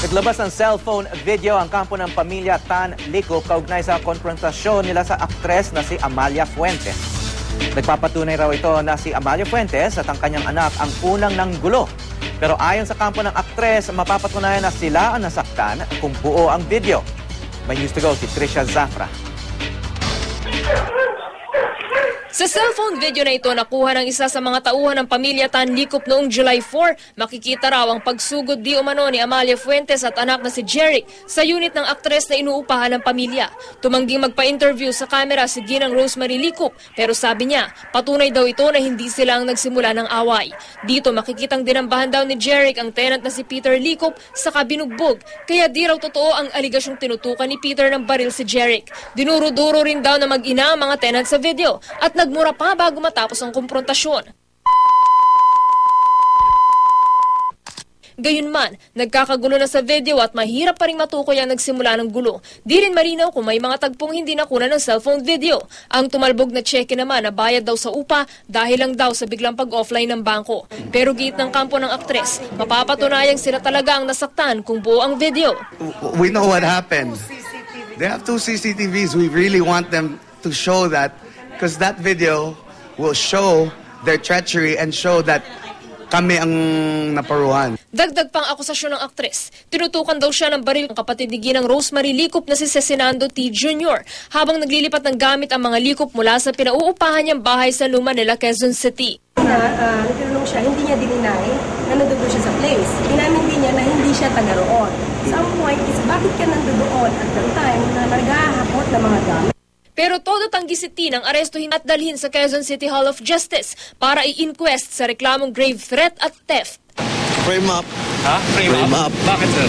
Naglabas ng cellphone video ang kampo ng pamilya Tan-Licup kaugnay sa konfrontasyon nila sa aktres na si Amalia Fuentes. Nagpapatunay raw ito na si Amalia Fuentes at ang kanyang anak ang kunang ng gulo. Pero ayon sa kampo ng aktres, mapapatunayan na sila ang nasaktan kung buo ang video. May news to go si Trisha Zafra. Sa cellphone video na ito, nakuha ng isa sa mga tauhan ng pamilya Tan-Licup noong July 4, makikita raw ang pagsugod di umano ni Amalia Fuentes at anak na si Jeric sa unit ng aktres na inuupahan ng pamilya. Tumangging magpa-interview sa kamera si Ginang Rosemary Licup, pero sabi niya, patunay daw ito na hindi sila ang nagsimula ng away. Dito makikitang dinambahan daw ni Jeric ang tenant na si Peter Licup saka binugbog, kaya di raw totoo ang aligasyong tinutukan ni Peter ng baril si Jeric. Dinuro-duro rin daw na mag-ina ang mga tenant sa video at nagmura pa bago matapos ang kumprontasyon. Gayunman, nagkakagulo na sa video at mahirap pa rin matukoy ang nagsimula ng gulo. Di rin malinaw kung may mga tagpong hindi nakuna ng cellphone video. Ang tumalbog na cheque naman na bayad daw sa upa dahil lang daw sa biglang pag-offline ng bangko. Pero giit ng kampo ng aktres, mapapatunayang sila talaga ang nasaktan kung buo ang video. We know what happened. They have two CCTVs. We really want them to show that, because that video will show their treachery and show that kami ang naparuhan. Dagdag pang akusasyon ng aktres, tinutukan daw siya ng baril ng kapatid ni Ginang Rosemary Licup na si Cicinando T. Jr. habang naglilipat ng gamit ang mga Licup mula sa pinauupahan niyang bahay sa Lumanila, Quezon City. Nagtinulong siya, hindi niya dininay na nandugo siya sa place. Inamin din niya na hindi siya taga roon. Some point is, bakit ka nandugoon at that time na nagahakot ng mga gamit? Pero todo tanggi si T ng arestuhin at dalhin sa Quezon City Hall of Justice para i-inquest sa reklamong grave threat at theft. Frame up. Ha? Frame up? Bakit, sir?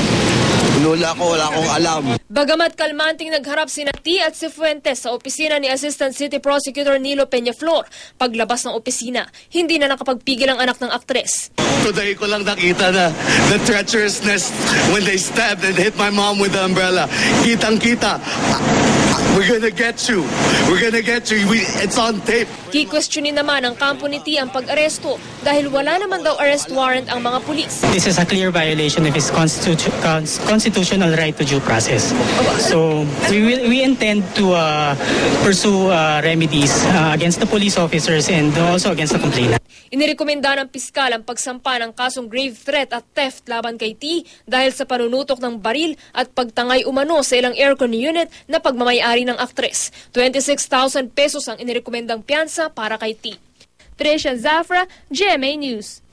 Nula ko, wala akong alam. Bagamat kalmanting nagharap si Nati at si Fuentes sa opisina ni Assistant City Prosecutor Nilo Peñaflor, paglabas ng opisina, hindi na nakapagpigil ang anak ng aktres. Today ko lang nakita na the treacherousness when they stabbed and hit my mom with the umbrella. Kitang-kita. We're gonna get you. We're gonna get you. It's on tape. Ki-questionin naman ang kampo ni T ang pag-aresto dahil wala naman daw arrest warrant ang mga pulis. This is a clear violation of his constitutional right to due process. So we intend to pursue remedies against the police officers and also against the complainant. Inirekomenda ng piskal ang pagsampa ng kasong grave threat at theft laban kay T dahil sa panunutok ng baril at pagtangay umano sa ilang aircon unit na pagmamayari ng aktres. 26,000 pesos ang inirekomendang piyansa para kay T. Trisha Zafra, GMA News.